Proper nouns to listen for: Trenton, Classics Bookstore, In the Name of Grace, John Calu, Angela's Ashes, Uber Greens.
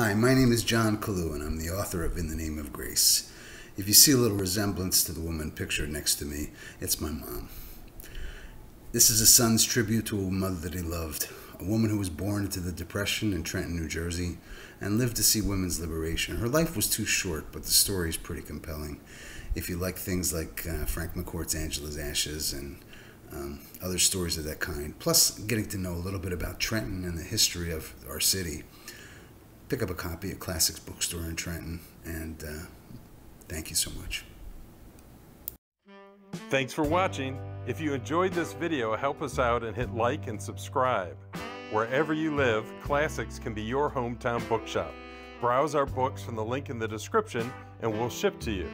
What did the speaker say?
Hi, my name is John Calu, and I'm the author of In the Name of Grace. If you see a little resemblance to the woman pictured next to me, it's my mom. This is a son's tribute to a mother that he loved, a woman who was born into the Depression in Trenton, New Jersey, and lived to see women's liberation. Her life was too short, but the story is pretty compelling. If you like things like Frank McCourt's Angela's Ashes and other stories of that kind, plus getting to know a little bit about Trenton and the history of our city, pick up a copy at Classics Bookstore in Trenton, and thank you so much. Thanks for watching. If you enjoyed this video, help us out and hit like and subscribe. Wherever you live, Classics can be your hometown bookshop. Browse our books from the link in the description and we'll ship to you.